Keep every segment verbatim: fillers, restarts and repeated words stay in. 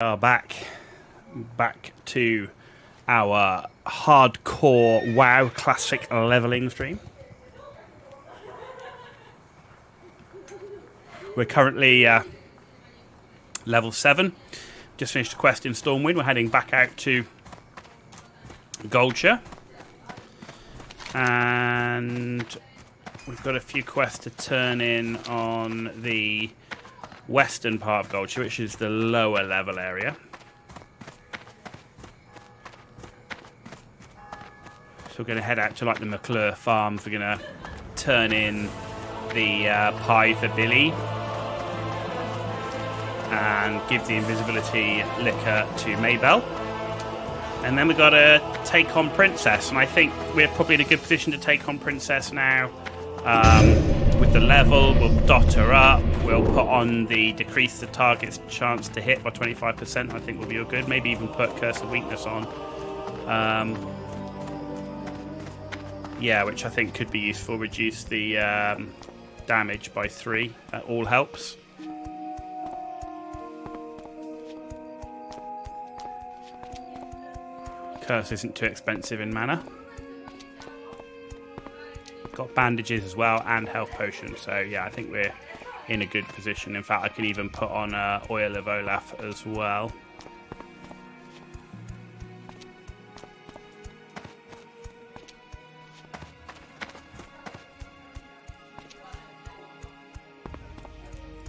Uh, back, back to our hardcore WoW classic leveling stream. We're currently uh, level seven. Just finished a quest in Stormwind. We're heading back out to Goldshire, and we've got a few quests to turn in on the western part of Goldshire, which is the lower level area. So we're going to head out to like the McClure farms. We're going to turn in the uh, Piper Billy and give the invisibility liquor to Maybell, and then we've got to take on Princess. And I think we're probably in a good position to take on Princess now. Um, with the level, we'll dot her up, we'll put on the decrease the target's chance to hit by twenty-five percent. I think we'll be all good. Maybe even put Curse of Weakness on. Um, yeah, which I think could be useful. Reduce the um, damage by three. That all helps. Curse isn't too expensive in mana. Got bandages as well and health potions, so yeah, I think we're in a good position. In fact, I can even put on uh, Oil of Olaf as well.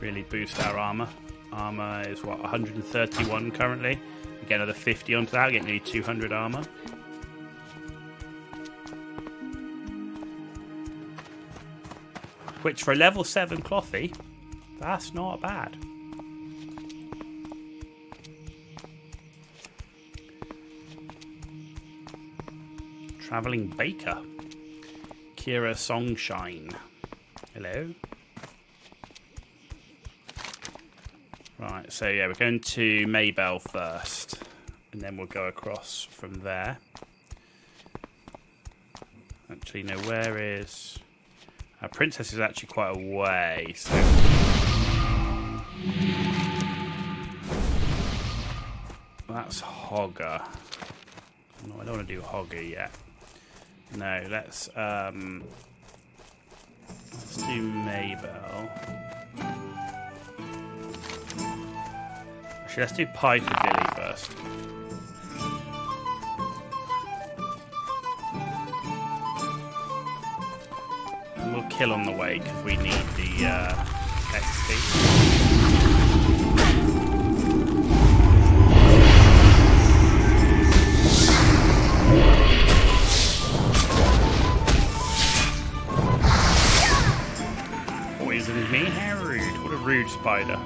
Really boost our armor. Armor is what, one hundred thirty-one currently. Get another fifty onto that, get nearly two hundred armor. Which for a level seven clothie, that's not bad. Travelling baker, Kira Songshine. Hello. Right, so yeah, we're going to Maybell first, and then we'll go across from there. Actually, no, where is? Our Princess is actually quite a way, so that's Hogger. No, I don't want to do Hogger yet. No, let's um, let's do Maybell. Actually, let's do Piper Billy first. Kill on the way because we need the uh, X P. Poisoned me? How rude. What a rude spider.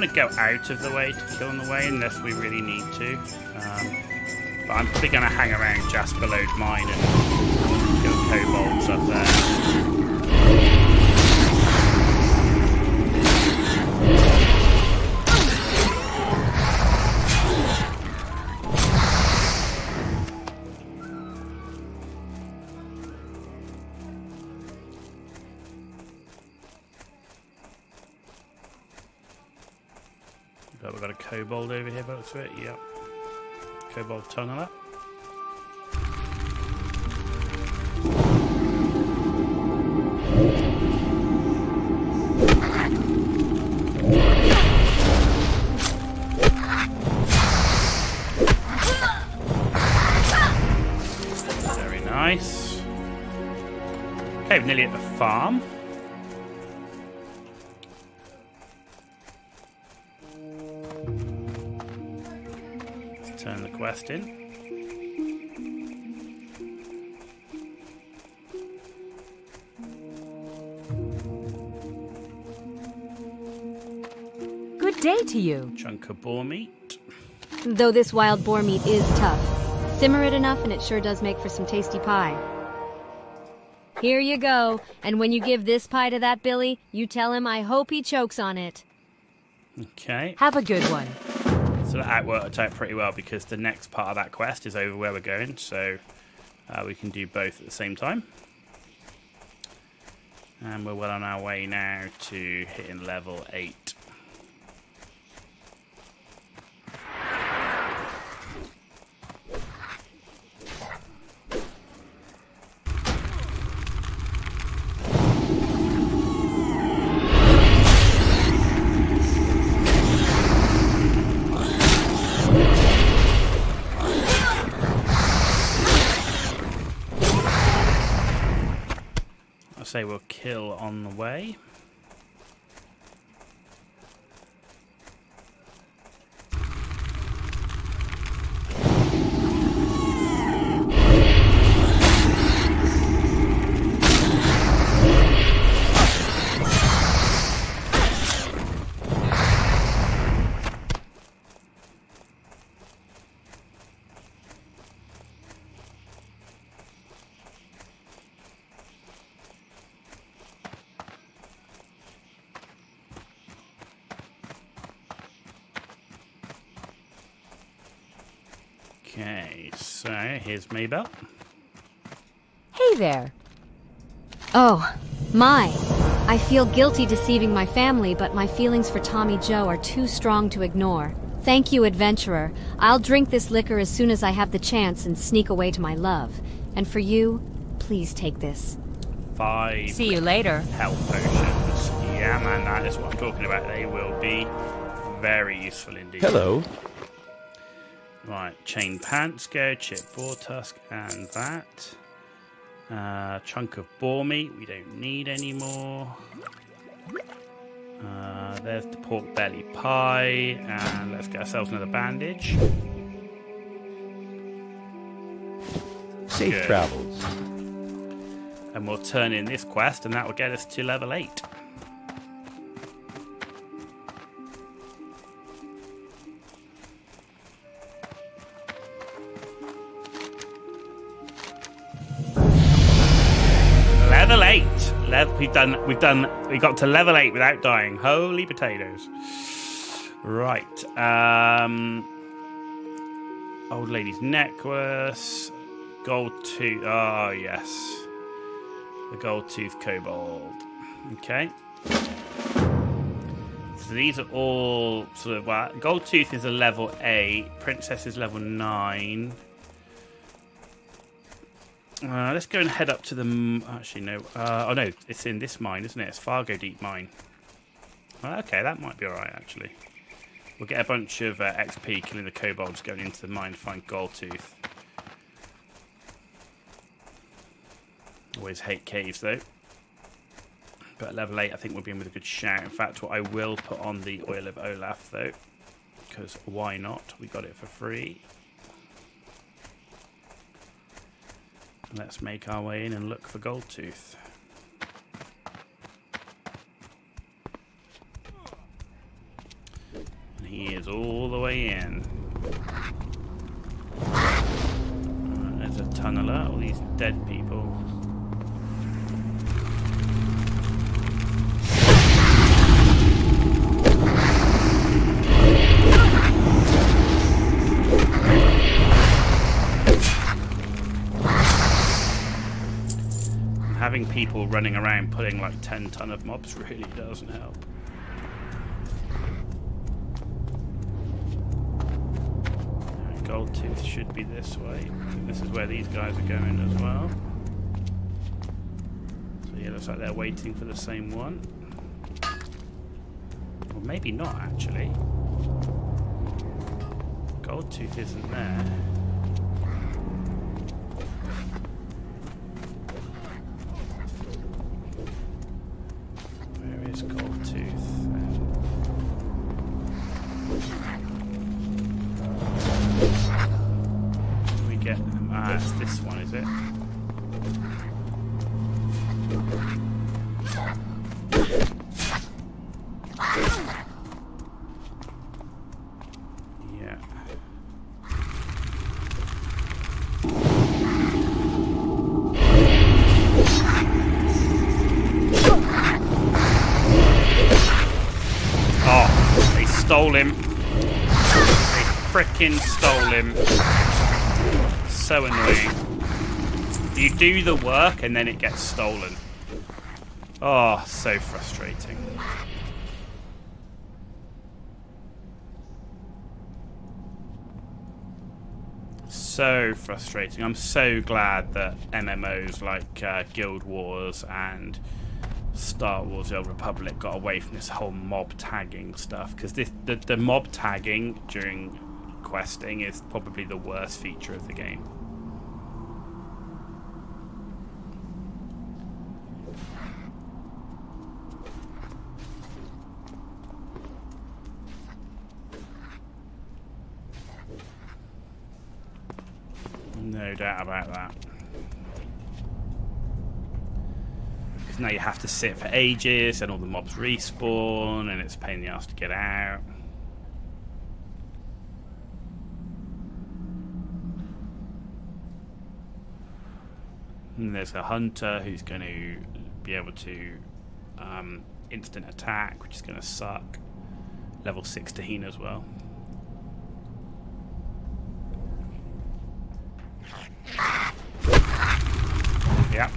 To go out of the way to kill on the way unless we really need to, um, but I'm probably going to hang around just below mine and kill kobolds up there. Kobold over here, but that's it, yeah. Kobold tunneler. Very nice. Okay, we're nearly at the farm. Turn the quest in. Good day to you. Chunk of boar meat. Though this wild boar meat is tough, simmer it enough and it sure does make for some tasty pie. Here you go. And when you give this pie to that Billy, you tell him I hope he chokes on it. Okay. Have a good one. So that worked out pretty well because the next part of that quest is over where we're going, so uh, we can do both at the same time. And we're well on our way now to hitting level eight. Say we'll kill on the way. Okay, so here's Maybell. Hey there. Oh, my. I feel guilty deceiving my family, but my feelings for Tommy Joe are too strong to ignore. Thank you, adventurer. I'll drink this liquor as soon as I have the chance and sneak away to my love. And for you, please take this. Five. See you later. Health potions. Yeah, man, that is what I'm talking about. They will be very useful indeed. Hello. Right, chain pants, go, chip boar tusk, and that. Uh, chunk of boar meat, we don't need anymore. Uh, there's the pork belly pie, and let's get ourselves another bandage. Safe Good. travels. And we'll turn in this quest, and that will get us to level eight. We've done, we've done, we got to level eight without dying. Holy potatoes. Right. Um, old lady's necklace. Gold tooth. Oh, yes. The gold tooth kobold. Okay. So these are all sort of, well, gold tooth is a level eight. Princess is level nine. Uh, let's go and head up to the... M Actually, no. Uh, oh, no. It's in this mine, isn't it? It's Fargo Deep Mine. Well, okay, that might be all right, actually. We'll get a bunch of uh, X P killing the kobolds going into the mine to find Goldtooth. Always hate caves, though. But at level eight, I think we'll be in with a good shout. In fact, what I will put on the Oil of Olaf, though. Because why not? We got it for free. Let's make our way in and look for Goldtooth. And he is all the way in. Right, there's a tunneler, all these dead people. Having people running around pulling like ten ton of mobs really doesn't help. Goldtooth should be this way. This is where these guys are going as well. So yeah, looks like they're waiting for the same one. Or maybe not actually. Goldtooth isn't there. Stole him. They frickin' stole him. So annoying. You do the work and then it gets stolen. Oh, so frustrating. So frustrating. I'm so glad that M M Os like uh, Guild Wars and Star Wars The Old Republic got away from this whole mob tagging stuff, because the, the mob tagging during questing is probably the worst feature of the game. No doubt about that. Because now you have to sit for ages and all the mobs respawn and it's a pain in the ass to get out. And there's a hunter who's going to be able to um, instant attack, which is going to suck. Level sixteen as well. Yep.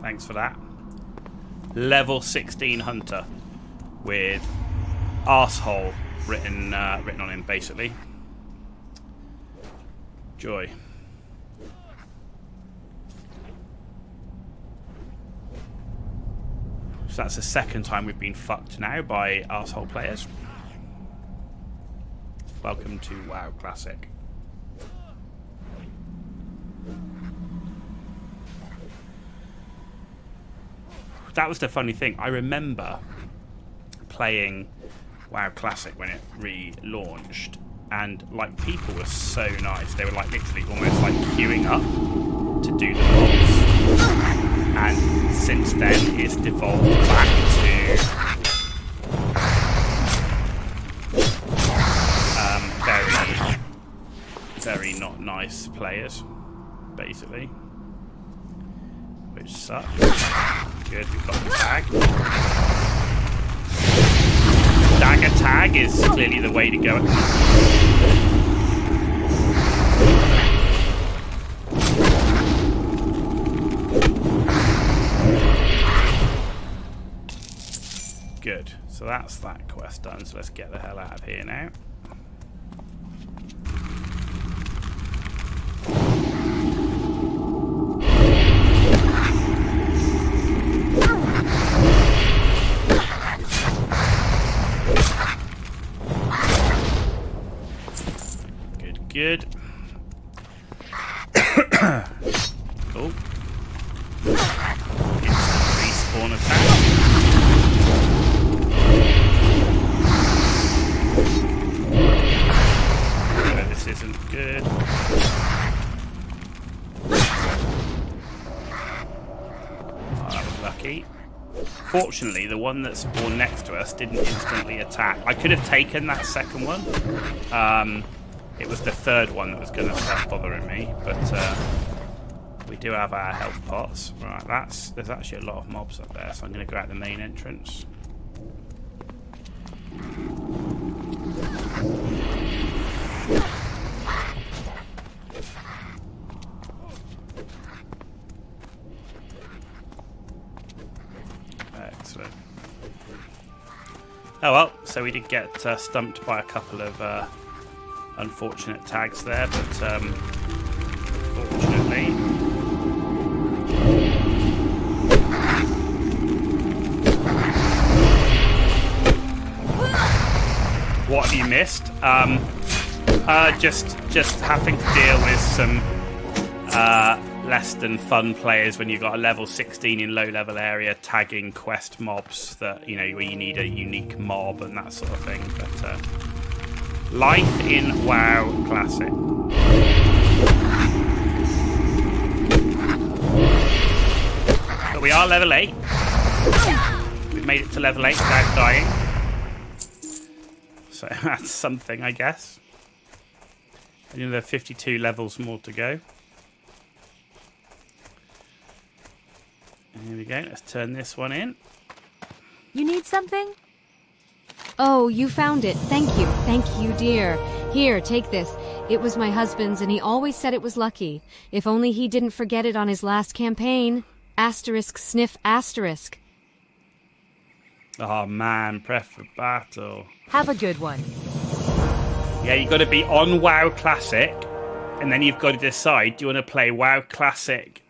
Thanks for that. Level sixteen hunter with asshole written uh, written on him, basically. Joy. So that's the second time we've been fucked now by arsehole players. Welcome to WoW Classic. That was the funny thing. I remember playing WoW Classic when it relaunched, and like people were so nice. They were like literally almost like queuing up to do the mobs. And since then, it's devolved back to um, very, very not nice players, basically, which sucks. Good, we've got the tag. Dagger tag is clearly the way to go. Good, so that's that quest done, so let's get the hell out of here now. Good, good. Oh. It's the respawn attack. Isn't good. Oh, that was lucky. Fortunately, the one that spawned next to us didn't instantly attack. I could have taken that second one. Um, it was the third one that was going to start bothering me, but uh, we do have our health pots. Right, that's there's actually a lot of mobs up there, so I'm going to go out the main entrance. Oh well, so we did get uh, stumped by a couple of uh, unfortunate tags there, but um, fortunately, what have you missed? Um, uh, just just having to deal with some uh, less than fun players when you've got a level sixteen in low level area tagging quest mobs that, you know, where you need a unique mob and that sort of thing. But uh, life in WoW Classic. But we are level eight. We've made it to level eight without dying. So that's something, I guess. You know, there are fifty-two levels more to go. Here we go. Let's turn this one in. You need something? Oh, you found it. Thank you. Thank you, dear. Here, take this. It was my husband's, and he always said it was lucky. If only he didn't forget it on his last campaign. Asterisk, sniff, asterisk. Oh, man. Prep for battle. Have a good one. Yeah, you've got to be on WoW Classic, and then you've got to decide, do you want to play WoW Classic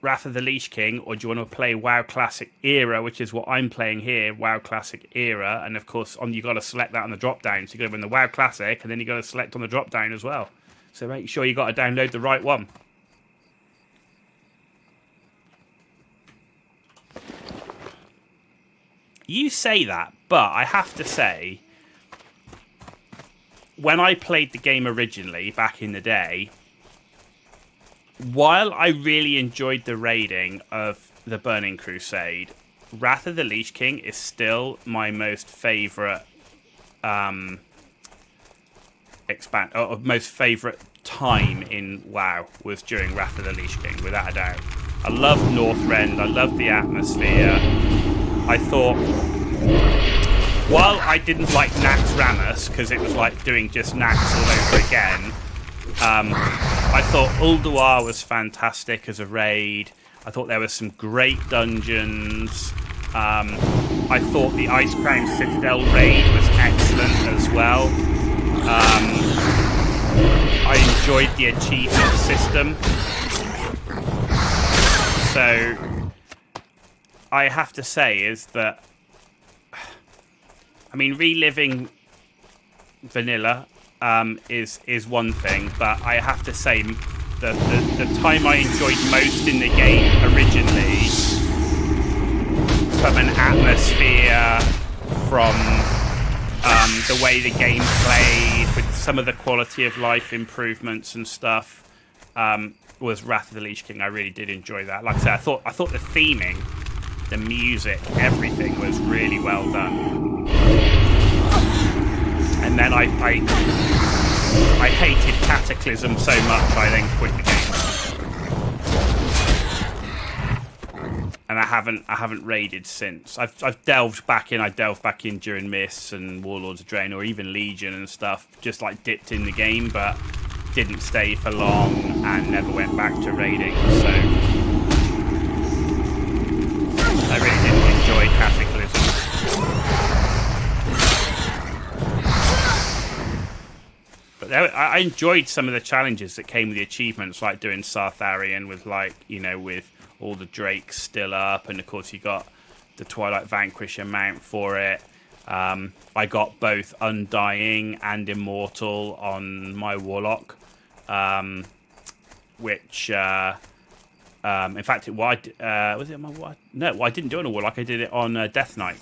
Wrath of the Lich King, or do you want to play WoW Classic Era, which is what I'm playing here, WoW Classic Era, and of course on you got to select that on the drop down. So you got to win the WoW Classic, and then you got to select on the drop down as well. So make sure you got to download the right one. You say that, but I have to say, when I played the game originally back in the day, while I really enjoyed the raiding of the Burning Crusade, Wrath of the Lich King is still my most favourite um, expand, or most favourite time in WoW was during Wrath of the Lich King, without a doubt. I loved Northrend. I loved the atmosphere. I thought, while I didn't like Naxxramas because it was like doing just Nax all over again. Um, I thought Ulduar was fantastic as a raid. I thought there were some great dungeons. Um, I thought the Icecrown Citadel raid was excellent as well. Um, I enjoyed the achievement system. So, I have to say is that, I mean, reliving vanilla Um, is is one thing, but I have to say the, the, the time I enjoyed most in the game originally, from an atmosphere, from um, the way the game played, with some of the quality of life improvements and stuff, um, was Wrath of the Lich King. I really did enjoy that. Like I said, I thought I thought the theming, the music, everything was really well done. And then I, I, I hated Cataclysm so much, I then quit the game. And I haven't, I haven't raided since. I've, I've delved back in. I delved back in during Mysts and Warlords of Draenor, or even Legion and stuff. Just like dipped in the game, but didn't stay for long and never went back to raiding. So I really didn't enjoy Cataclysm. But I enjoyed some of the challenges that came with the achievements, like doing Sartharion with, like, you know, with all the drakes still up. And, of course, you got the Twilight Vanquisher mount for it. Um, I got both Undying and Immortal on my Warlock, um, which, uh, um, in fact, it uh, was it on my Warlock? No, I didn't do it on a Warlock. I did it on uh, Death Knight,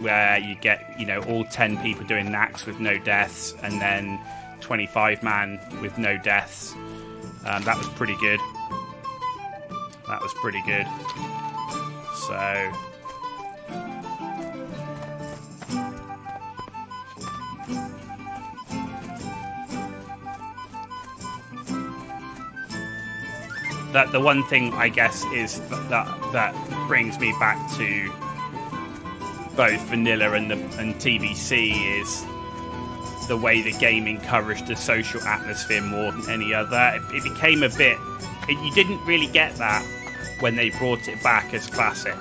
where you get, you know, all ten people doing Naxx with no deaths, and then twenty-five man with no deaths. Um, that was pretty good. That was pretty good. So that the one thing I guess is that that, that brings me back to both vanilla and the and T B C is the way the game encouraged the social atmosphere more than any other. It, it became a bit, it, you didn't really get that when they brought it back as classic,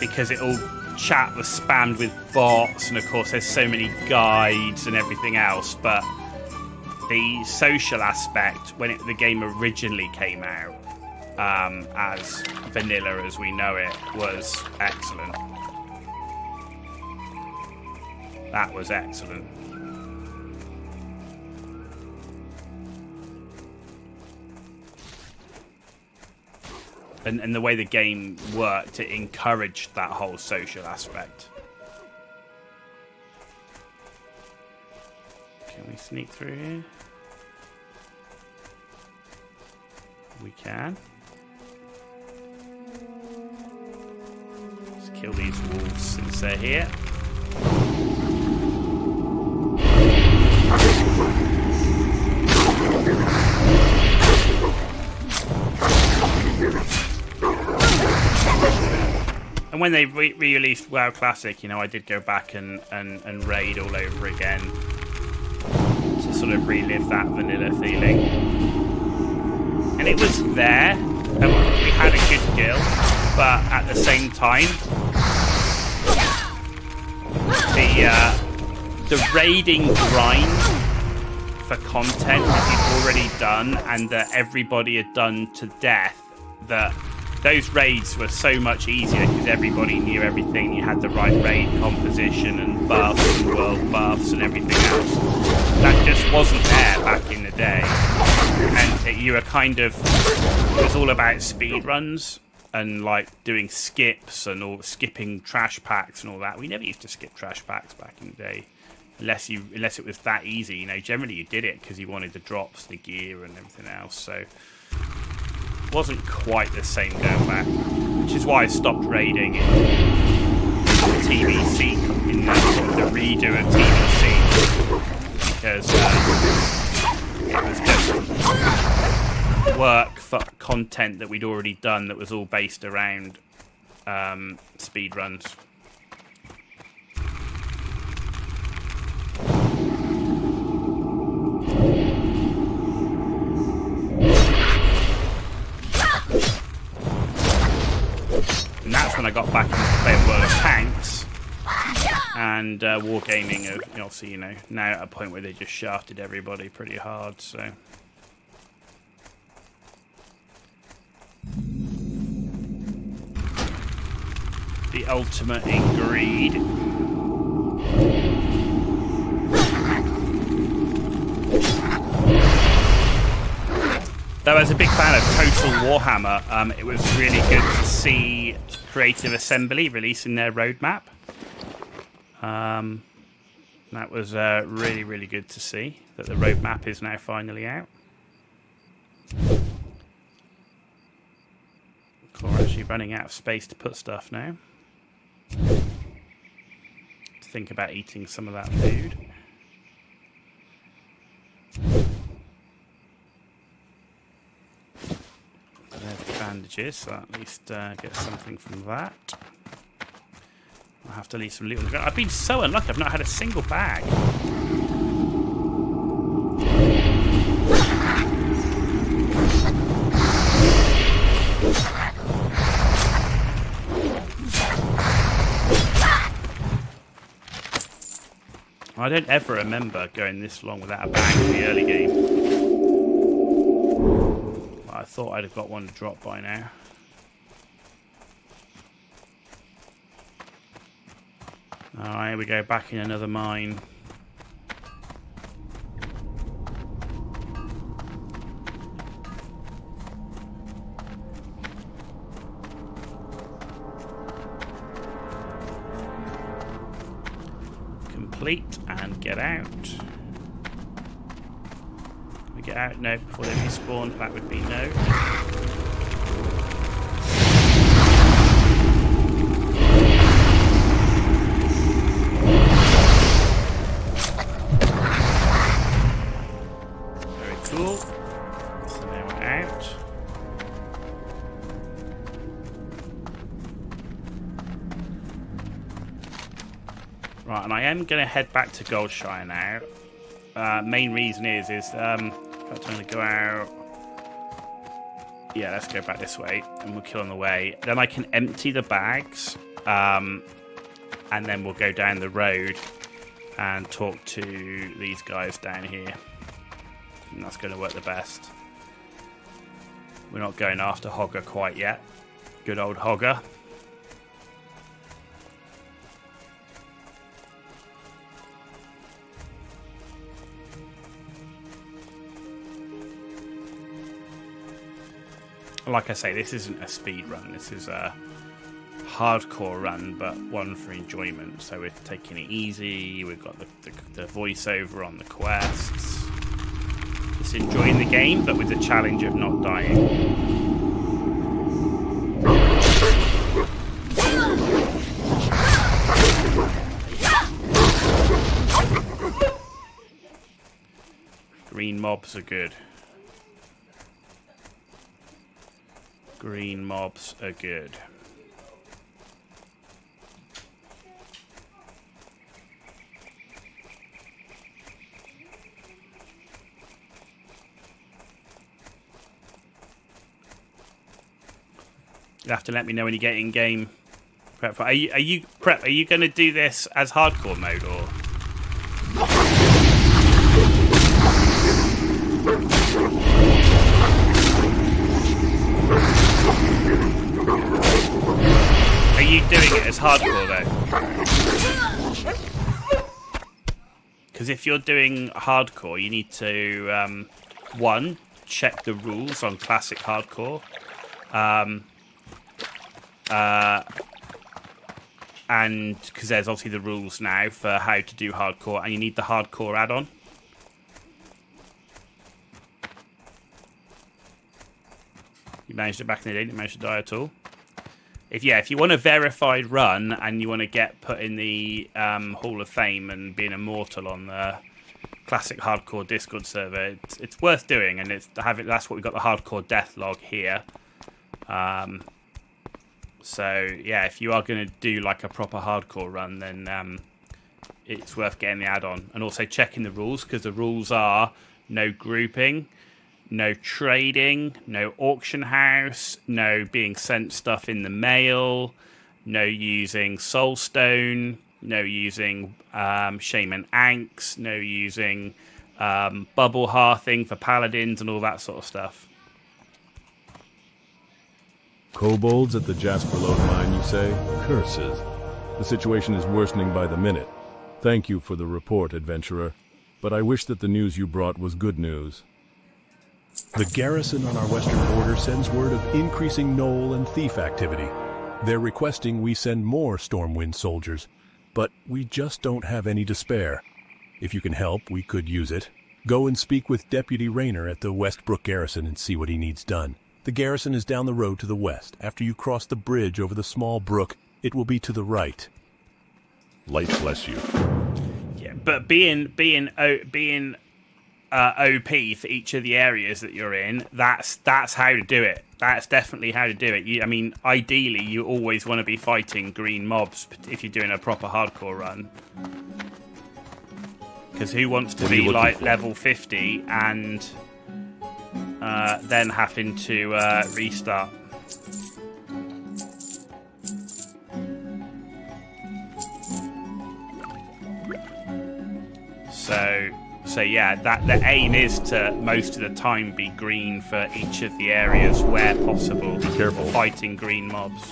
because it all chat was spammed with bots, and of course there's so many guides and everything else. But the social aspect, when it, the game originally came out um, as vanilla as we know it, was excellent. That was excellent. And, and the way the game worked, it encouraged that whole social aspect. Can we sneak through here? We can. Let's kill these wolves since they're here. And when they re released WoW Classic, you know, I did go back and, and, and raid all over again to sort of relive that vanilla feeling. And it was there, and we had a good guild, but at the same time, the uh, the raiding grind for content that we've already done and that everybody had done to death, that those raids were so much easier because everybody knew everything. You had the right raid composition and buffs and world buffs and everything else. That just wasn't there back in the day. And it, you were kind of... It was all about speedruns and, like, doing skips and all skipping trash packs and all that. We never used to skip trash packs back in the day. Unless, you, unless it was that easy. You know, generally you did it because you wanted the drops, the gear and everything else. So... wasn't quite the same going back, which is why I stopped raiding in T B C, in the, the redo of T B C, because uh, it was just work for content that we'd already done that was all based around um, speedruns. And that's when I got back into playing World of Tanks and uh, Wargaming. Obviously, you know, now at a point where they just shafted everybody pretty hard, so... The ultimate in greed. Though I was a big fan of Total Warhammer, um, it was really good to see Creative Assembly releasing their roadmap. Um, that was uh, really, really good to see that the roadmap is now finally out. We're actually running out of space to put stuff now. Think about eating some of that food. There's the bandages, so at least uh, get something from that. I'll have to leave some loot on the ground. I've been so unlucky, I've not had a single bag. I don't ever remember going this long without a bag in the early game. I thought I'd have got one to drop by now. Alright, here we go, back in another mine. Complete and get out. Get out, no, before they respawn, that would be no. Very cool. So now we're out. Right, and I am going to head back to Goldshire now. Uh, main reason is, is, um... I'm going to go out. Yeah, let's go back this way, and we'll kill on the way. Then I can empty the bags, um, and then we'll go down the road and talk to these guys down here. And that's going to work the best. We're not going after Hogger quite yet. Good old Hogger. Like I say, this isn't a speed run, this is a hardcore run, but one for enjoyment. So we're taking it easy, we've got the, the, the voiceover on the quests. Just enjoying the game, but with the challenge of not dying. Green mobs are good. Green mobs are good. You'll have to let me know when you get in game. Prep. Are you, are you prep? Are you going to do this as hardcore mode or? Are you doing it as hardcore though? Because if you're doing hardcore, you need to um, one, check the rules on classic hardcore. Um, uh, and because there's obviously the rules now for how to do hardcore, and you need the hardcore add-on. You managed it back in the day, didn't manage to die at all. If yeah, if you want a verified run and you want to get put in the um, Hall of Fame and being immortal on the classic hardcore Discord server, it's, it's worth doing, and it's have it. That's what we got the hardcore death log here. Um, so yeah, if you are going to do like a proper hardcore run, then um, it's worth getting the add-on, and also checking the rules, because the rules are no grouping, no trading, no auction house, no being sent stuff in the mail, no using soulstone, no using um, shaman anks, no using um, bubble hearthing for paladins and all that sort of stuff. Kobolds at the Jasper Lode mine, you say? Curses. The situation is worsening by the minute. Thank you for the report, adventurer, but I wish that the news you brought was good news. The garrison on our western border sends word of increasing gnoll and thief activity. They're requesting we send more Stormwind soldiers, but we just don't have any to spare. If you can help, we could use it. Go and speak with Deputy Rayner at the Westbrook Garrison and see what he needs done. The garrison is down the road to the west. After you cross the bridge over the small brook, it will be to the right. Light bless you. Yeah, but being being being uh, O P for each of the areas that you're in, that's that's how to do it. That's definitely how to do it. You, I mean, ideally, you always want to be fighting green mobs if you're doing a proper hardcore run. Because who wants to be like level fifty and Uh, then having to uh, restart. So, so yeah, that the aim is to most of the time be green for each of the areas where possible. Be careful fighting green mobs,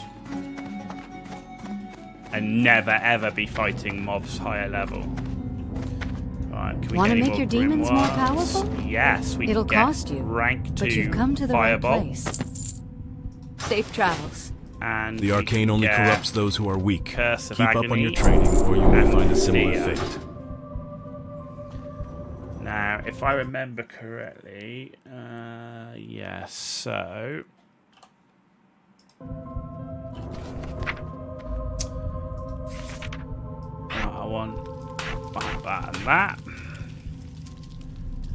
and never ever be fighting mobs higher level. Right, want to make your demons more powerful? Yes, we It'll can cost you, rank two but you've come to the fireball. Right place. Safe travels. And the arcane only corrupts those who are weak. Curse of Keep agony up on your training, or you will find a similar fear. fate. Now, if I remember correctly, uh, yes. Yeah, so I want. That and that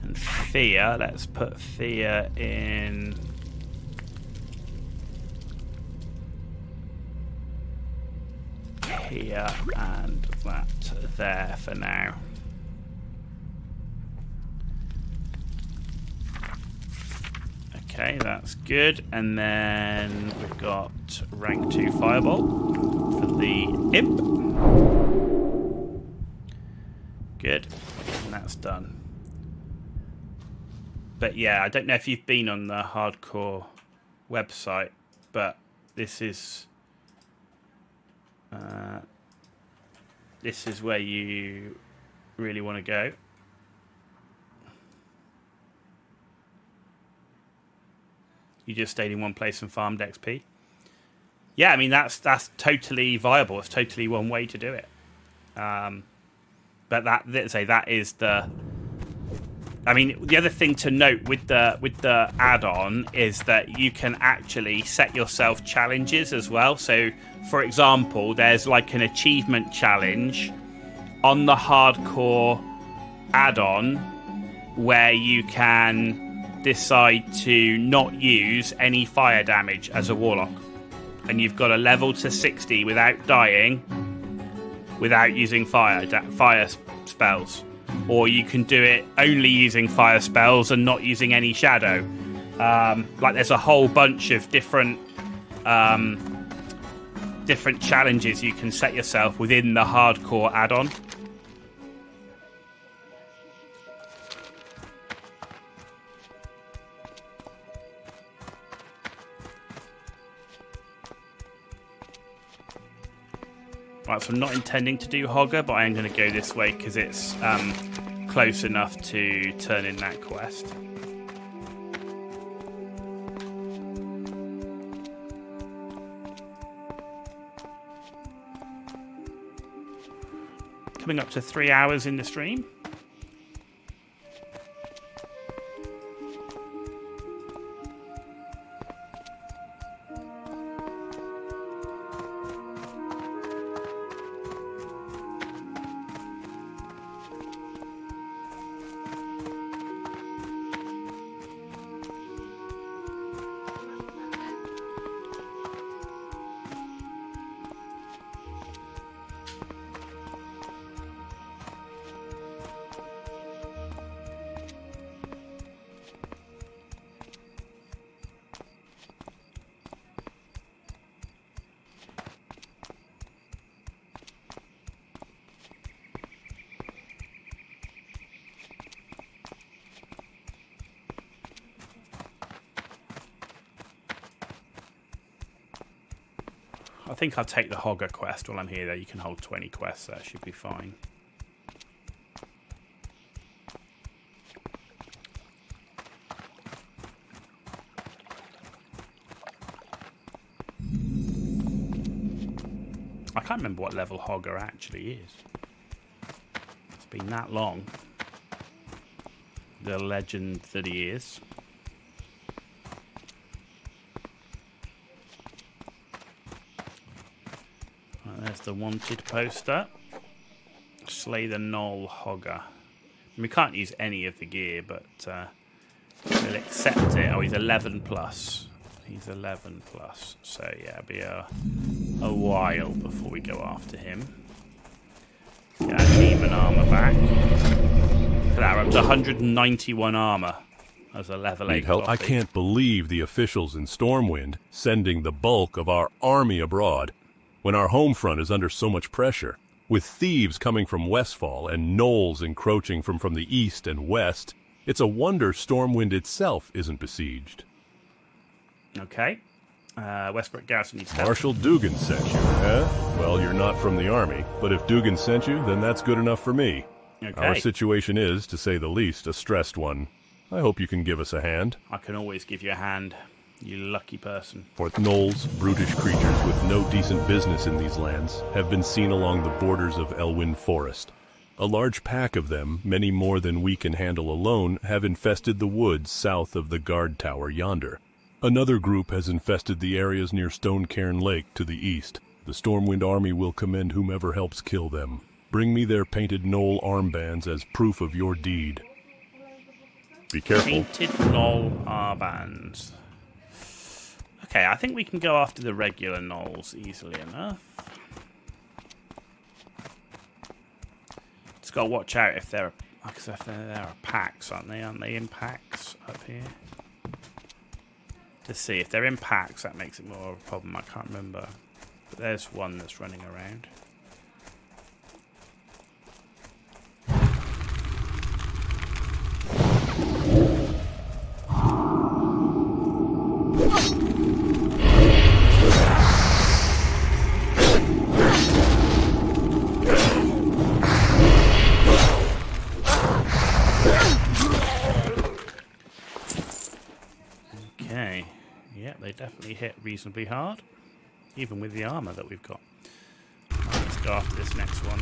and fear. Let's put fear in. Here and that there for now. Okay, that's good. And then we've got rank two firebolt for the imp. Good, and that's done. But yeah, I don't know if you've been on the hardcore website, but this is uh, this is where you really want to go. You just stayed in one place and farmed X P. Yeah, I mean that's that's totally viable. It's totally one way to do it. Um, But that, let's say that is the. I mean, the other thing to note with the with the add-on is that you can actually set yourself challenges as well. So, for example, there's like an achievement challenge on the hardcore add-on where you can decide to not use any fire damage as a warlock, and you've got a level to sixty without dying. Without using fire fire spells, or you can do it only using fire spells and not using any shadow. Um, like there's a whole bunch of different um, different challenges you can set yourself within the hardcore add-on. Right, so I'm not intending to do Hogger, but I am going to go this way because it's um, close enough to turn in that quest. Coming up to three hours in the stream. I think I'll take the Hogger quest while I'm here. There, you can hold twenty quests, so that should be fine. I can't remember what level Hogger actually is. It's been that long. The legend that he is. The wanted poster. Slay the Gnoll Hogger. We can't use any of the gear, but uh, they'll accept it. Oh, he's eleven plus. He's eleven plus. So yeah, it'll be a, a while before we go after him. Get our demon armor back. Look at that, we're up to one hundred ninety-one armor as a level eight. I can't believe the officials in Stormwind sending the bulk of our army abroad when our home front is under so much pressure, with thieves coming from Westfall and gnolls encroaching from, from the east and west, it's a wonder Stormwind itself isn't besieged. Okay. Uh, Westbrook Garrison needs help. Marshal Dugan sent you, huh? Well, you're not from the army, but if Dugan sent you, then that's good enough for me. Okay. Our situation is, to say the least, a stressed one. I hope you can give us a hand. I can always give you a hand. You lucky person. For gnolls, brutish creatures with no decent business in these lands, have been seen along the borders of Elwyn Forest. A large pack of them, many more than we can handle alone, have infested the woods south of the guard tower yonder. Another group has infested the areas near Stonecairn Lake to the east. The Stormwind army will commend whomever helps kill them. Bring me their painted gnoll armbands as proof of your deed. Be careful. Painted gnoll armbands. Okay, I think we can go after the regular gnolls easily enough. Just gotta watch out if they're, because if they're, they're packs, aren't they? Aren't they in packs up here? To see if they're in packs, that makes it more of a problem. I can't remember, but there's one that's running around. Hit reasonably hard, even with the armor that we've got. Right, let's go after this next one.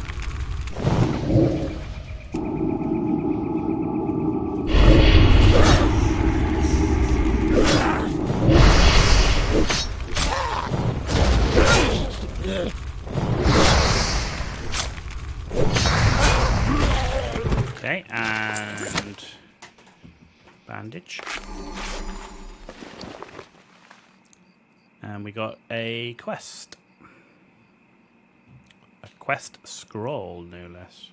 Okay, and bandage. And we got a quest. A quest scroll, no less.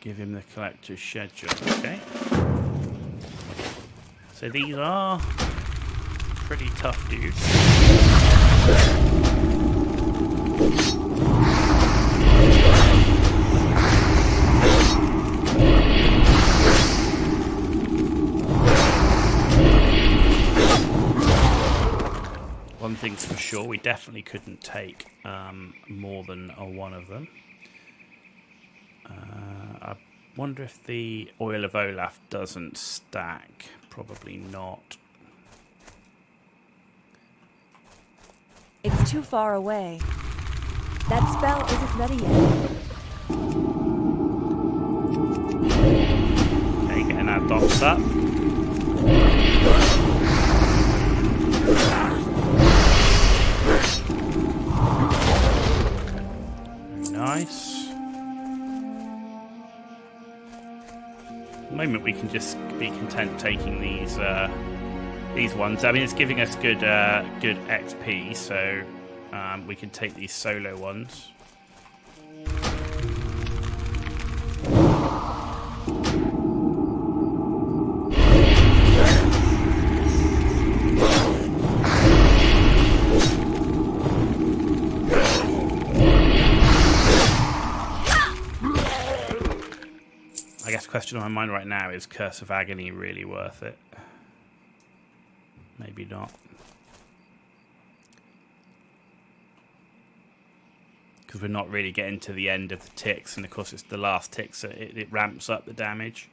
Give him the collector's schedule, okay. So these are pretty tough dudes. One thing's for sure, we definitely couldn't take um, more than uh, one of them. Uh, I wonder if the Oil of Olaf doesn't stack. Probably not. It's too far away. That spell isn't ready yet. Okay, getting our docks up. Nice. At the moment we can just be content taking these uh, these ones. I mean, it's giving us good uh, good X P, so um, we can take these solo ones. Question on my mind right now is, Curse of Agony really worth it? Maybe not, because we're not really getting to the end of the ticks, and of course it's the last tick, so it, it ramps up the damage.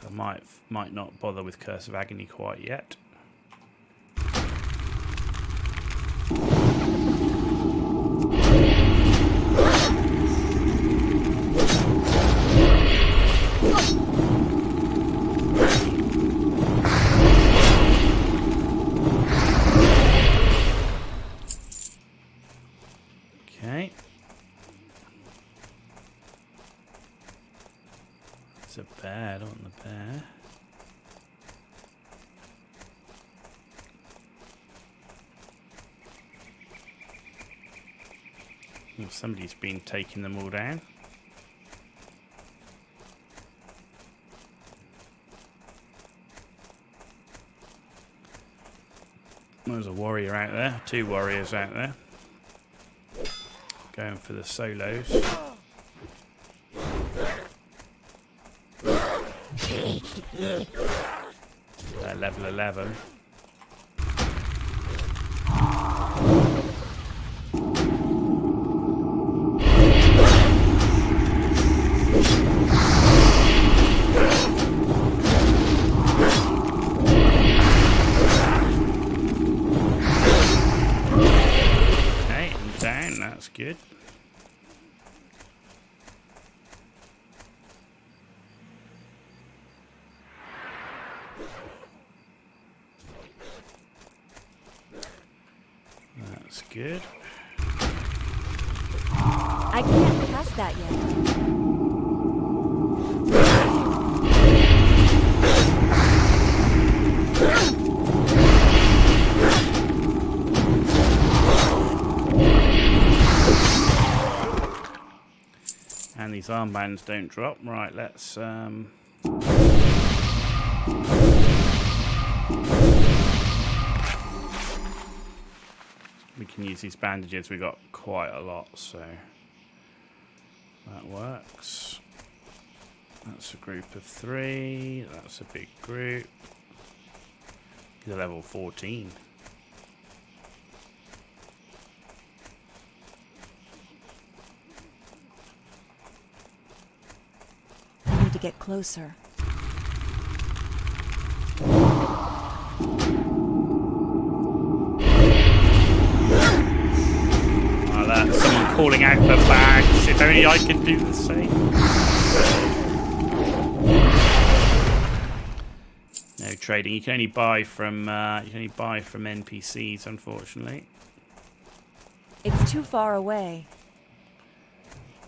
So I might might not bother with Curse of Agony quite yet. Somebody's been taking them all down. There's a warrior out there, two warriors out there. Going for the solos. They're level eleven. Good. That's good. I can't pass that yet. And these armbands don't drop. Right, let's um we can use these bandages, we got quite a lot, so that works. That's a group of three, that's a big group. These are level fourteen. To get closer. Oh, that's someone calling out for bags. If only I could do the same. No trading. You can only buy from uh, you can only buy from N P Cs, unfortunately. It's too far away.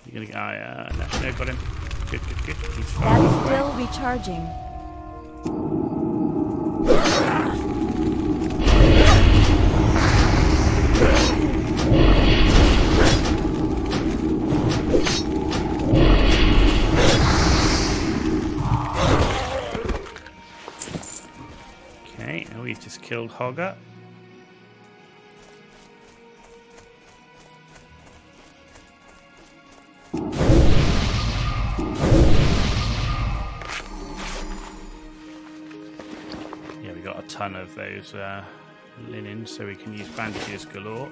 You're gonna get. I uh, no, no, got him. Good, good, good. He's far away. Still recharging. killed Hogger. Yeah, we got a ton of those uh, linens, so we can use bandages galore.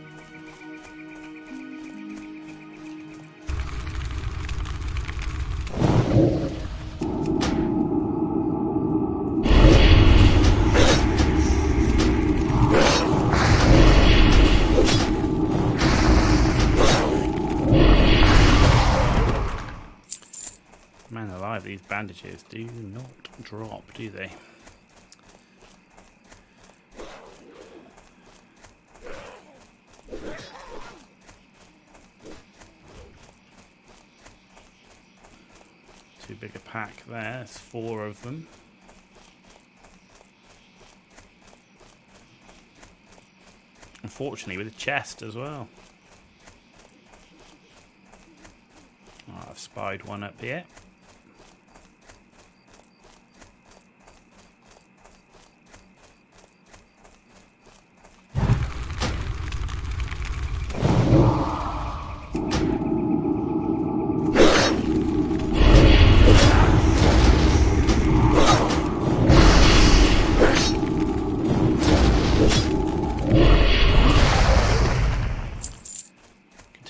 These bandages do not drop, do they? Too big a pack there, there's four of them. Unfortunately, with a chest as well. Oh, I've spied one up here.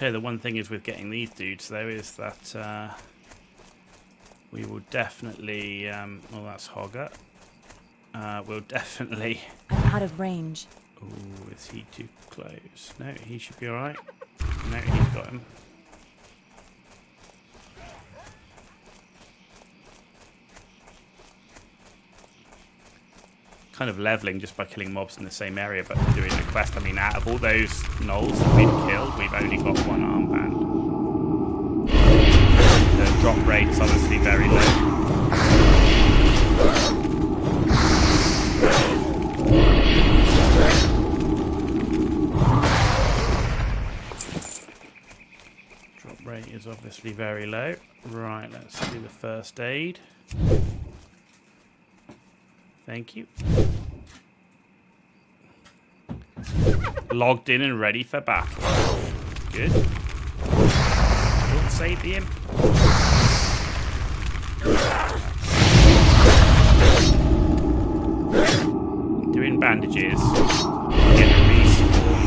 The one thing is with getting these dudes though is that uh, we will definitely um, well, that's Hogger. Uh, we'll definitely out of range. Oh, is he too close? No, he should be alright. No, he's got him. Kind of leveling just by killing mobs in the same area, but doing the quest. I mean, out of all those gnolls that we've killed, we've only got one armband. The drop rate's obviously very low. Drop rate is obviously very low. Right, let's do the first aid. Thank you. Logged in and ready for battle. Good. Don't save the imp. Doing bandages. Get a respawn.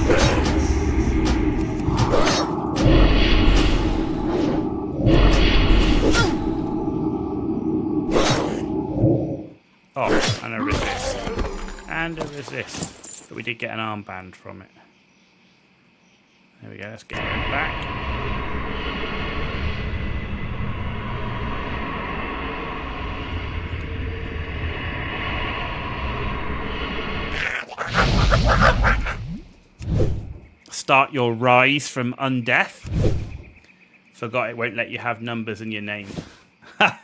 Oh, and a resist. And a resist. But we did get an armband from it. There we go, let's get him back. Start your rise from undeath. Forgot it won't let you have numbers in your name. Ha!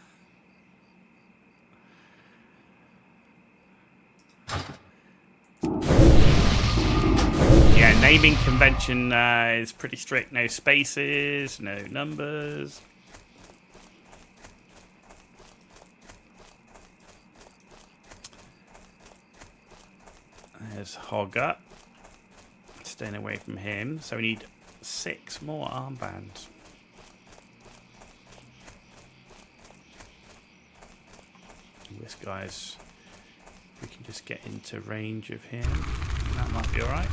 Yeah, naming convention uh, is pretty strict. No spaces, no numbers. There's Hogger. Staying away from him. So we need six more armbands. This guy's... We can just get into range of him. That might be alright.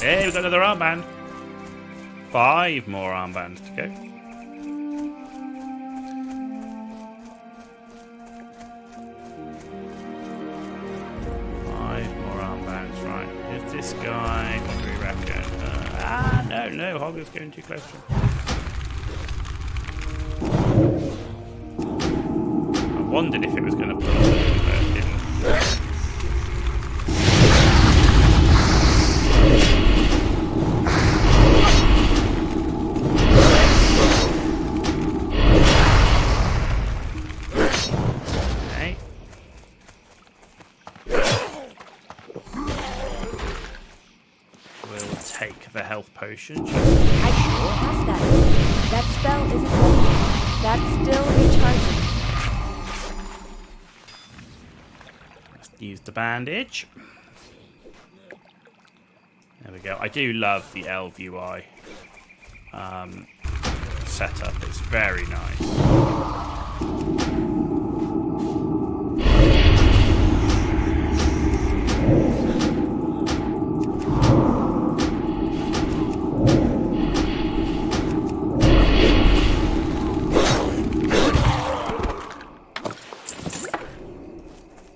Hey, we've got another armband. Five more armbands to go. This guy, what do we reckon? Uh, ah, no, no, Hogger's going too close to him. I wondered if it was going to pull up, but it didn't. Okay. mission. She I sure has that. That spell isn't working. That's still recharging. Let's use the bandage. There we go. I do love the ElvUI um, setup. It's very nice.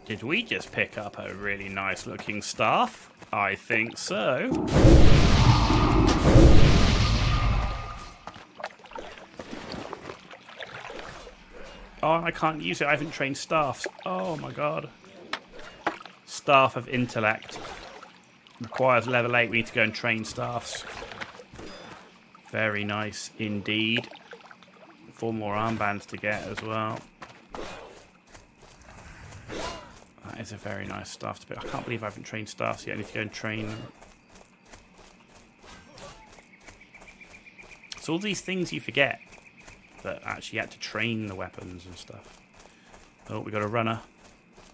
Did we just pick up a really nice looking staff? I think so. Oh, I can't use it. I haven't trained staffs. Oh my god. Staff of intellect. Requires level eight. We need to go and train staffs. Very nice indeed. Four more armbands to get as well. That is a very nice staff to pick. I can't believe I haven't trained staffs yet. I need to go and train them. It's all these things you forget that actually had to train the weapons and stuff. Oh, we got a runner.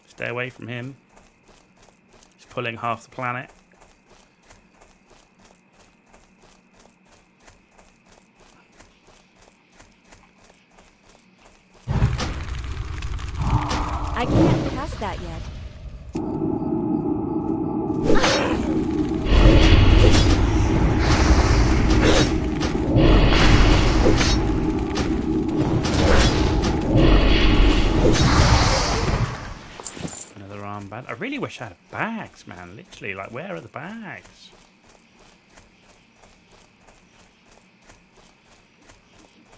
Stay away from him. He's pulling half the planet. I can't pass that yet. Another armband. I really wish I had bags, man. Literally, like, where are the bags?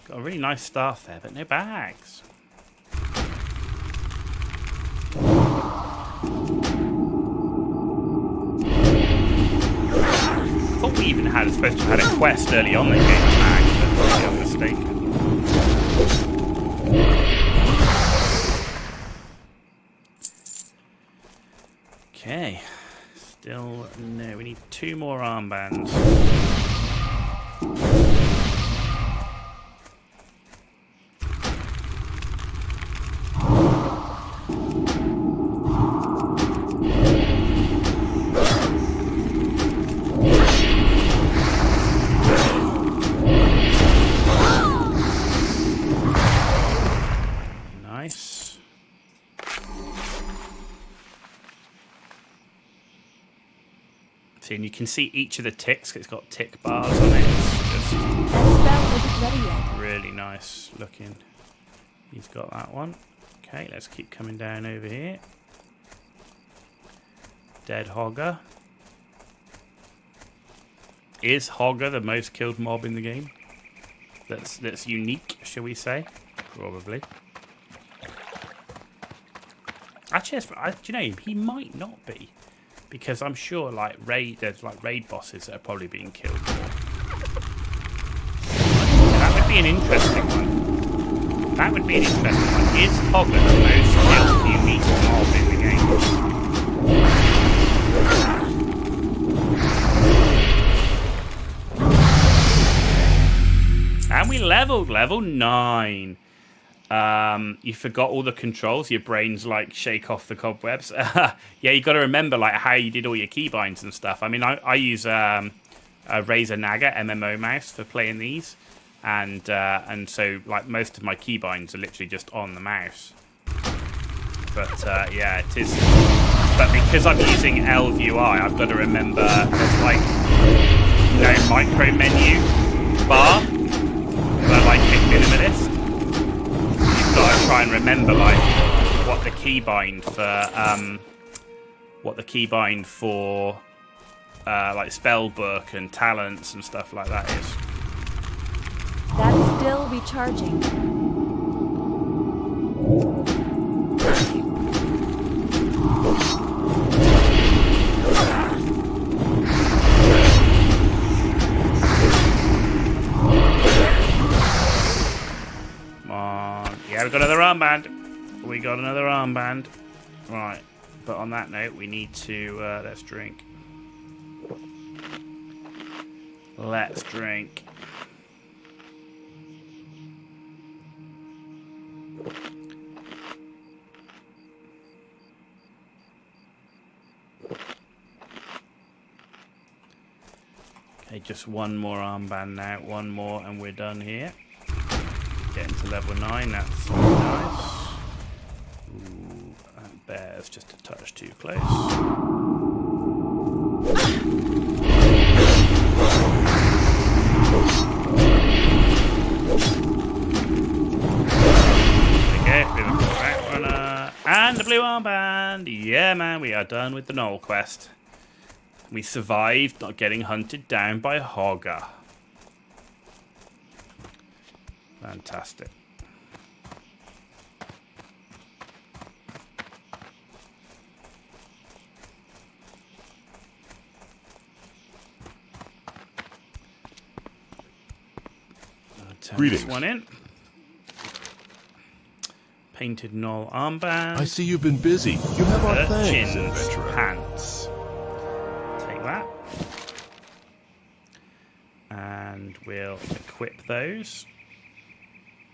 Got a really nice staff there, but no bags. I thought we even had a supposed to have had a quest early on that gave us bags, but probably I'm mistaken. Okay. Still no, we need two more armbands. And you can see each of the ticks, it's got tick bars on it. It's just really nice looking. He's got that one. Okay, let's keep coming down over here. Dead Hogger. Is Hogger the most killed mob in the game? That's that's unique, shall we say? Probably. Actually, I, do you know, he might not be. Because I'm sure, like raid, there's like raid bosses that are probably being killed. That would be an interesting one. That would be an interesting one. Is Hogger the most killed unique mob in the game? And we leveled level nine. Um, you forgot all the controls. Your brain's like shake off the cobwebs. Yeah, you got to remember like how you did all your keybinds and stuff. I mean, I, I use um, a Razer Naga M M O mouse for playing these, and uh, and so like most of my keybinds are literally just on the mouse. But uh, yeah, it is. But because I'm using ElvUI, I've got to remember there's like no micro menu bar, but like pick minimalist. Gotta try and remember like what the keybind for um what the keybind for uh like spellbook and talents and stuff like that is. That's still recharging. Come on. Yeah, we've got another armband. We got another armband. Right. But on that note, we need to... Uh, let's drink. Let's drink. Okay, just one more armband now, one more and we're done here. Getting to level nine, that's nice. Ooh, that bear's just a touch too close. And the blue armband! Yeah, man, we are done with the Knoll quest. We survived not getting hunted down by Hogger. Fantastic. I'll turn Greetings. This one in. Painted Knoll armband. I see you've been busy. You have our things, adventurer. Pants. Take that. And we'll equip those.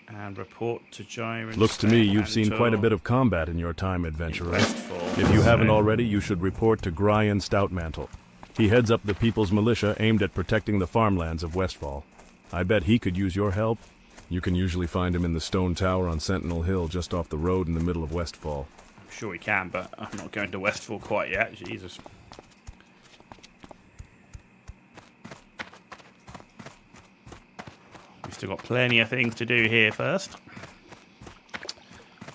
And report to Gyron. Looks to me you've seen quite a bit of combat in your time, adventurer. If you haven't already, you should report to Guardian Stoutmantle. He heads up the people's militia aimed at protecting the farmlands of Westfall. I bet he could use your help. You can usually find him in the stone tower on Sentinel Hill, just off the road in the middle of Westfall. I'm sure he can, but I'm not going to Westfall quite yet. Jesus. We've still got plenty of things to do here first.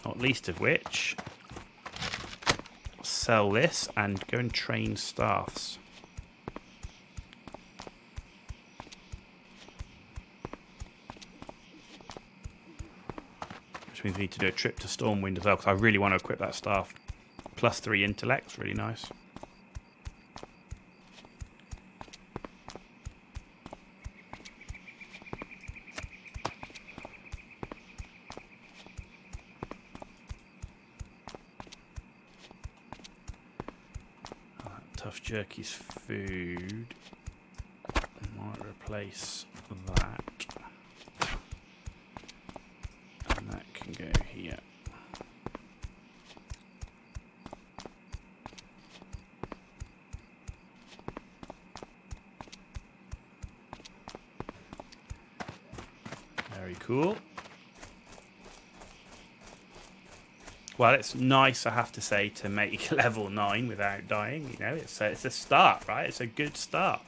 Not least of which, sell this and go and train staffs. Means we need to do a trip to Stormwind as well, because I really want to equip that staff. Plus three intellects, really nice. Oh, that tough jerky's food. I might replace that. Go here. Very cool. Well, it's nice, I have to say, to make level nine without dying. You know, it's a, it's a start, right? It's a good start.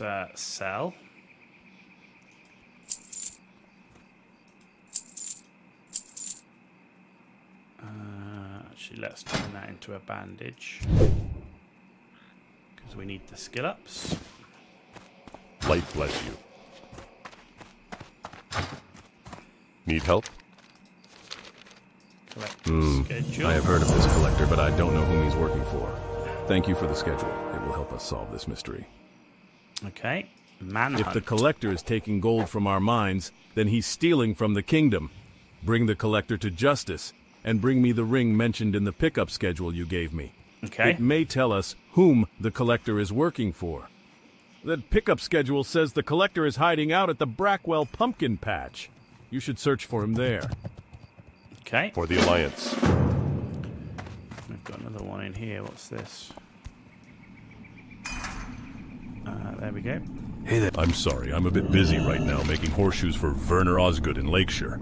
Uh, sell. Uh, actually, let's turn that into a bandage because we need the skill ups. Light bless you. Need help? Mm, schedule. I have heard of this collector, but I don't know whom he's working for. Thank you for the schedule. It will help us solve this mystery. Okay, manhunt. If the collector is taking gold from our mines, then he's stealing from the kingdom. Bring the collector to justice, and bring me the ring mentioned in the pickup schedule you gave me. Okay. It may tell us whom the collector is working for. That pickup schedule says the collector is hiding out at the Brackwell pumpkin patch. You should search for him there. Okay. For the Alliance. I've got another one in here. What's this? Uh, there we go. Hey there. I'm sorry, I'm a bit busy right now making horseshoes for Werner Osgood in Lakeshire.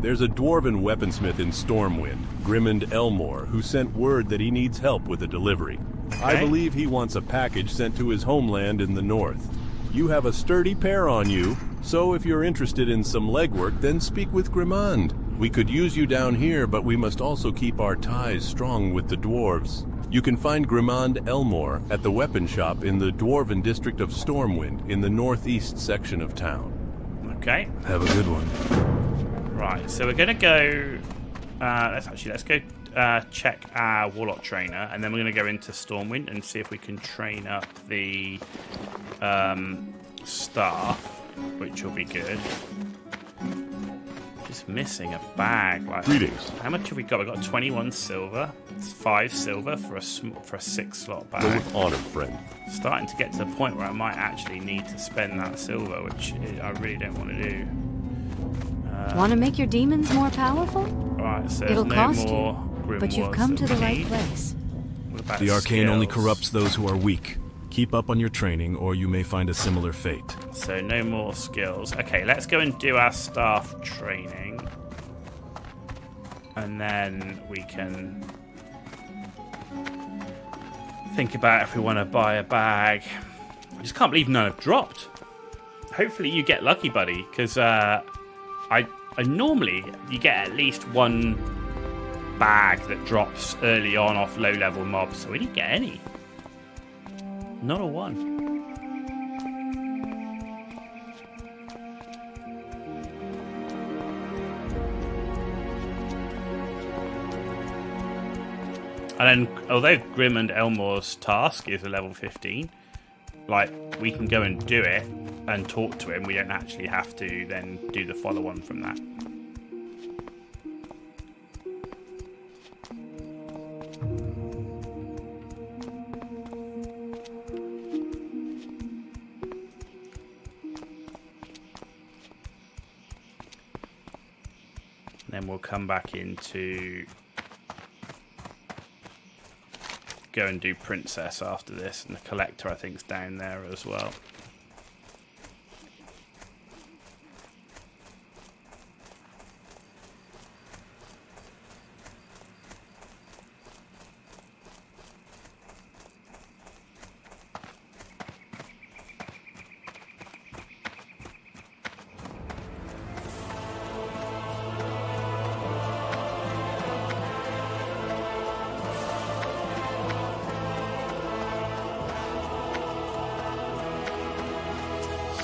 There's a dwarven weaponsmith in Stormwind, Grimand Elmore, who sent word that he needs help with a delivery. Okay. I believe he wants a package sent to his homeland in the north. You have a sturdy pair on you, so if you're interested in some legwork, then speak with Grimand. We could use you down here, but we must also keep our ties strong with the dwarves. You can find Grimand Elmore at the weapon shop in the Dwarven district of Stormwind in the northeast section of town. Okay. Have a good one. Right, so we're going to go... Uh, let's actually, let's go uh, check our Warlock trainer, and then we're going to go into Stormwind and see if we can train up the um, staff, which will be good. Just missing a bag. Like, greetings. How much have we got? We got twenty-one silver. It's five silver for a sm for a six slot bag. Go with honor, friend. Starting to get to the point where I might actually need to spend that silver, which I really don't want to do. Um, want to make your demons more powerful? Right, so it'll no cost more you, but you've come to the right place. The arcane only corrupts those who are weak. Keep up on your training, or you may find a similar fate. So no more skills. Okay, let's go and do our staff training, and then we can think about if we want to buy a bag. I just can't believe none have dropped. Hopefully you get lucky, buddy, because uh, I, I normally you get at least one bag that drops early on off low-level mobs, so we didn't get any. Not a one. And then, although Grimand Elmore's task is a level fifteen, like, we can go and do it and talk to him. We don't actually have to then do the follow-on from that. Then we'll come back in to go and do Princess after this, and the Collector I think's down there as well.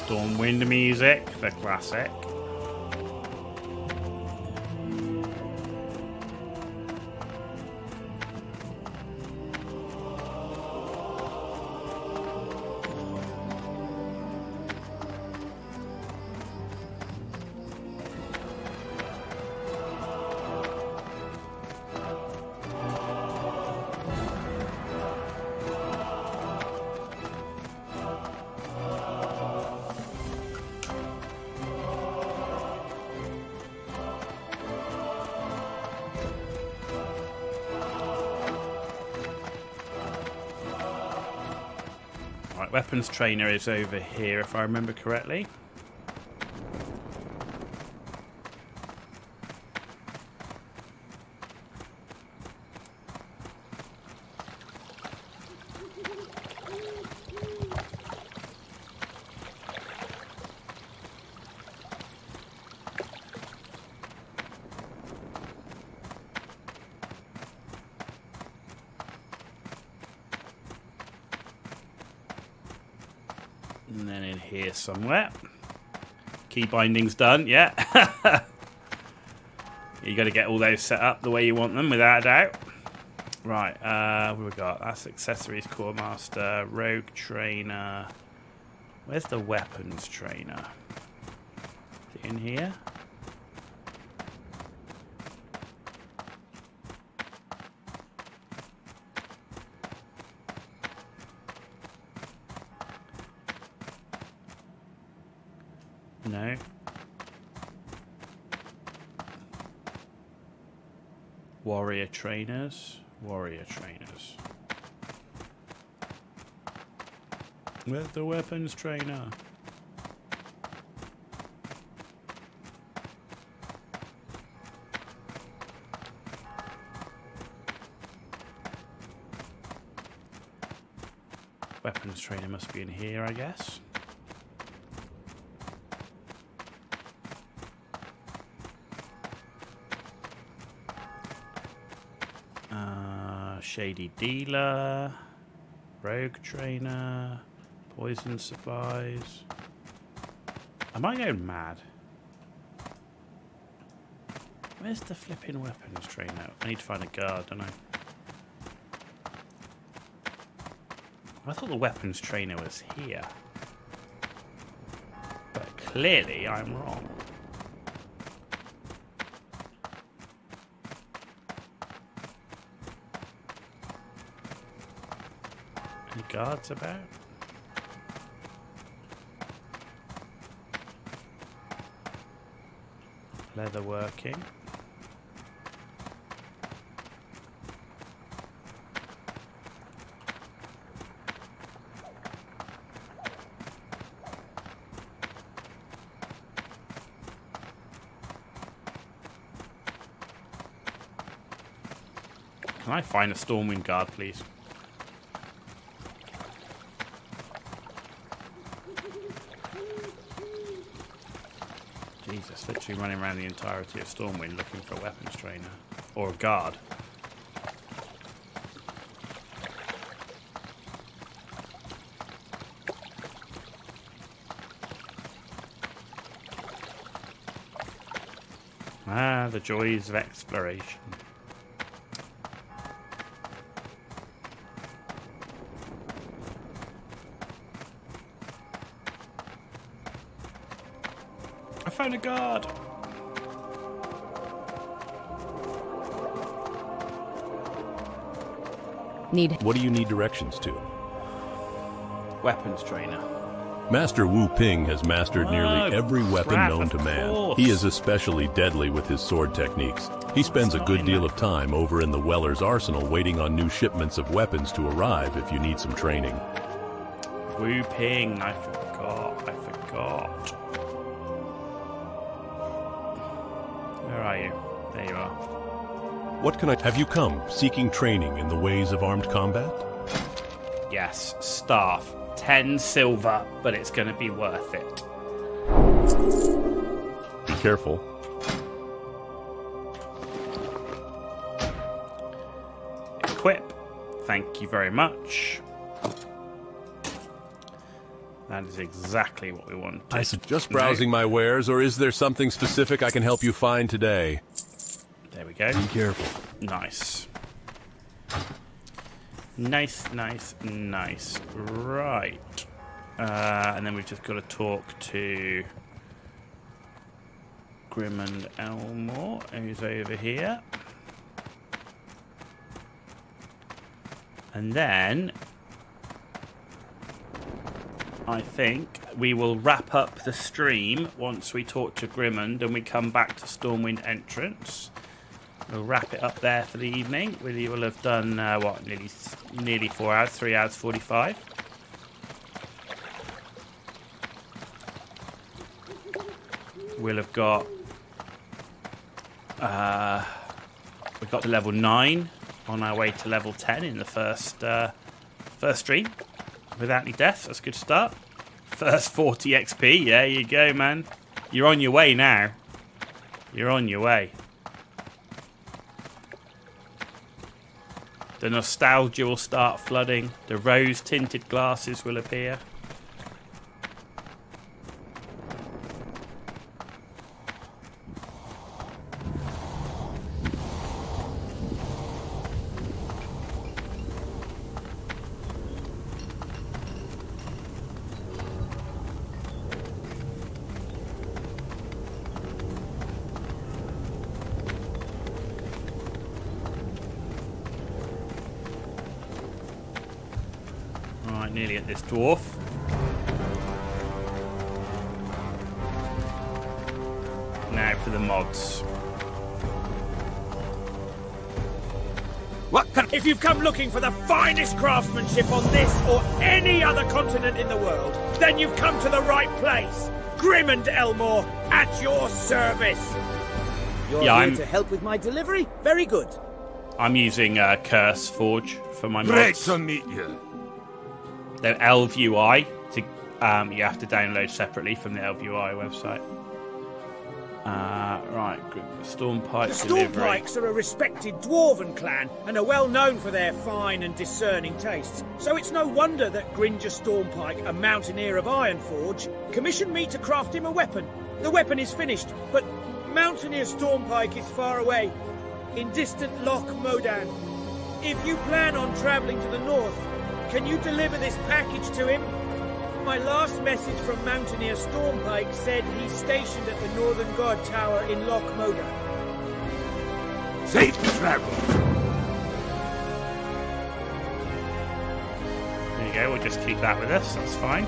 Stormwind music, the classic. Weapons trainer is over here, if I remember correctly. And then in here somewhere. Key binding's done, yeah. You got to get all those set up the way you want them, without a doubt. Right, uh, what have we got? That's accessories, core master, rogue trainer. Where's the weapons trainer? Is it in here? No. Warrior trainers. Warrior trainers. Where's the weapons trainer? Weapons trainer must be in here, I guess. Shady dealer, rogue trainer, poison supplies. Am I going mad? Where's the flipping weapons tree now? I need to find a guard, don't I? I thought the weapons trainer was here. But clearly I'm wrong. Any guards about? Leather working. Can I find a Stormwind guard, please? Jesus, literally running around the entirety of Stormwind looking for a weapons trainer. Or a guard. Ah, the joys of exploration. A guard. Need. What do you need directions to? Weapons trainer. Master Wu Ping has mastered oh, nearly every weapon crap, known to man. Course. He is especially deadly with his sword techniques. He spends That's a good deal that. of time over in the Weller's arsenal waiting on new shipments of weapons to arrive if you need some training. Wu Ping, I forgot, I forgot. What can I... Have you come seeking training in the ways of armed combat? Yes, staff. Ten silver, but it's going to be worth it. Be careful. Equip. Thank you very much. That is exactly what we want. I suggest browsing my wares, or is there something specific I can help you find today? There we go. Be careful. Nice. Nice, nice, nice. Right. Uh, and then we've just got to talk to Grimand Elmore, who's over here. And then I think we will wrap up the stream once we talk to Grimand and we come back to Stormwind Entrance. We'll wrap it up there for the evening. We will have done, uh, what, nearly nearly four hours, three hours, forty-five. We'll have got, uh, we got to level nine on our way to level ten in the first, uh, first stream. Without any deaths, that's a good start. First forty X P, there you go, man. You're on your way now. You're on your way. The nostalgia will start flooding. The rose-tinted glasses will appear. Nearly at this dwarf. Now for the mods. What? If you've come looking for the finest craftsmanship on this or any other continent in the world, then you've come to the right place. Grimand Elmore, at your service. You're yeah, here I'm... to help with my delivery? Very good. I'm using uh, Curse Forge for my mods. Great to meet you. The ElvUI, to, um, you have to download separately from the ElvUI website. Uh, right, Stormpike delivery. The Stormpikes are a respected dwarven clan and are well known for their fine and discerning tastes. So it's no wonder that Gringer Stormpike, a mountaineer of Ironforge, commissioned me to craft him a weapon. The weapon is finished, but Mountaineer Stormpike is far away, in distant Loch Modan. If you plan on traveling to the north, can you deliver this package to him? My last message from Mountaineer Stormpike said he's stationed at the Northern Guard Tower in Loch Modan. Safe travel! Yeah, we'll just keep that with us, that's fine.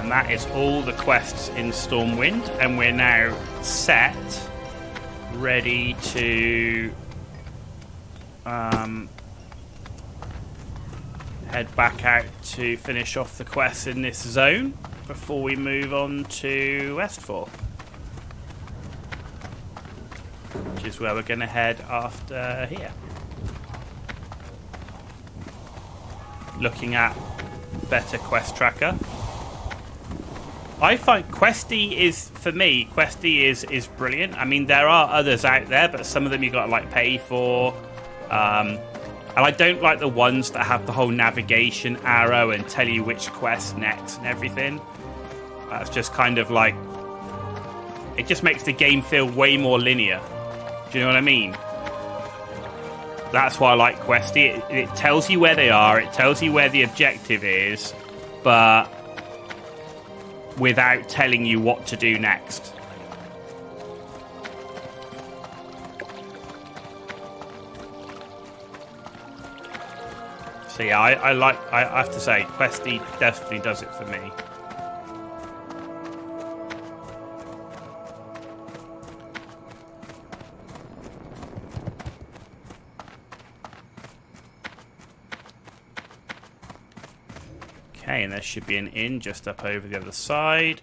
And that is all the quests in Stormwind, and we're now set, ready to um, head back out to finish off the quests in this zone before we move on to Westfall, which is where we're going to head after here. Looking at better quest tracker. I find Questie is, for me, Questie is is brilliant. I mean, there are others out there, but some of them you got to like pay for. Um, and I don't like the ones that have the whole navigation arrow and tell you which quest next and everything. That's just kind of like, it just makes the game feel way more linear. Do you know what I mean? That's why I like Questie. It, it tells you where they are, it tells you where the objective is, but without telling you what to do next. So yeah, I, I like. I, I have to say, Questie definitely does it for me. Okay, and there should be an inn just up over the other side.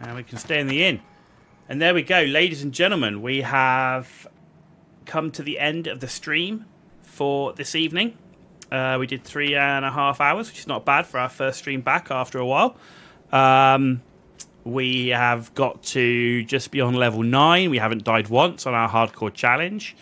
And we can stay in the inn. And there we go, ladies and gentlemen. We have come to the end of the stream for this evening. Uh, we did three and a half hours, which is not bad for our first stream back after a while. Um... We have got to just beyond level nine. We haven't died once on our hardcore challenge.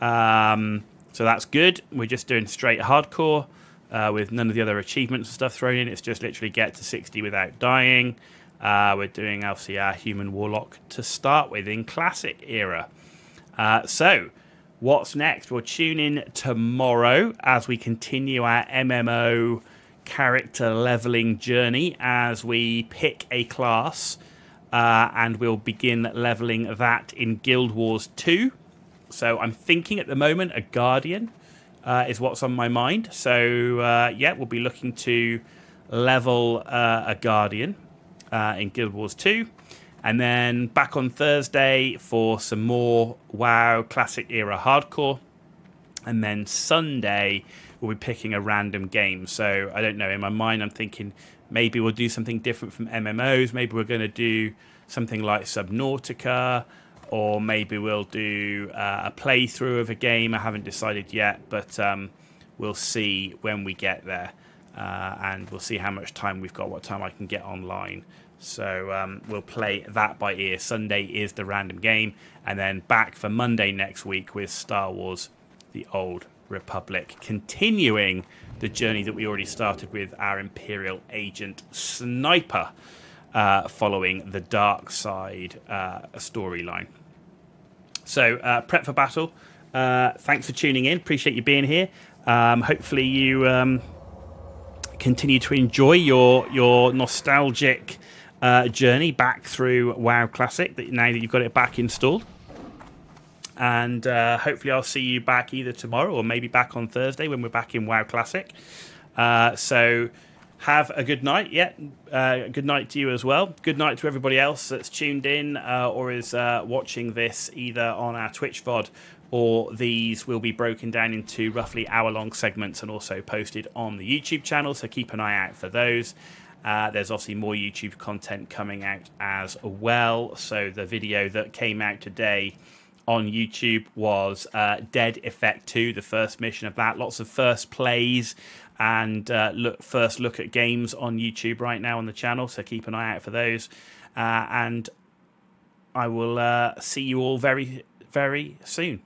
Um, so that's good. We're just doing straight hardcore uh, with none of the other achievements and stuff thrown in. It's just literally get to sixty without dying. Uh, we're doing obviously our human warlock to start with in classic era. Uh, so what's next? We'll tune in tomorrow as we continue our M M O character leveling journey as we pick a class uh, and we'll begin leveling that in Guild Wars two. So I'm thinking at the moment a Guardian uh, is what's on my mind. So uh, yeah, we'll be looking to level uh, a Guardian uh, in Guild Wars two. And then back on Thursday for some more WoW Classic Era Hardcore. And then Sunday we'll be picking a random game. So I don't know, in my mind I'm thinking maybe we'll do something different from M M Os. Maybe we're going to do something like Subnautica, or maybe we'll do uh, a playthrough of a game. I haven't decided yet, but um, we'll see when we get there, uh, and we'll see how much time we've got, what time I can get online. So um, we'll play that by ear. Sunday is the random game, and then back for Monday next week with Star Wars The Old Republic, continuing the journey that we already started with our Imperial Agent Sniper, uh, following the Dark Side uh, storyline. So uh, prep for battle. Uh, thanks for tuning in. Appreciate you being here. Um, hopefully you um, continue to enjoy your your nostalgic uh, journey back through WoW Classic, that now that you've got it back installed. And uh, hopefully I'll see you back either tomorrow or maybe back on Thursday when we're back in WoW Classic. Uh, so have a good night. Yeah, uh, good night to you as well. Good night to everybody else that's tuned in uh, or is uh, watching this either on our Twitch V O D, or these will be broken down into roughly hour-long segments and also posted on the YouTube channel. So keep an eye out for those. Uh, there's obviously more YouTube content coming out as well. So the video that came out today on YouTube was uh, Dead Effect two, the first mission of that. Lots of first plays and uh, look, first look at games on YouTube right now on the channel, so keep an eye out for those. Uh, and I will uh, see you all very, very soon.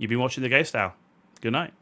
You've been watching The Ghost Hour. Good night.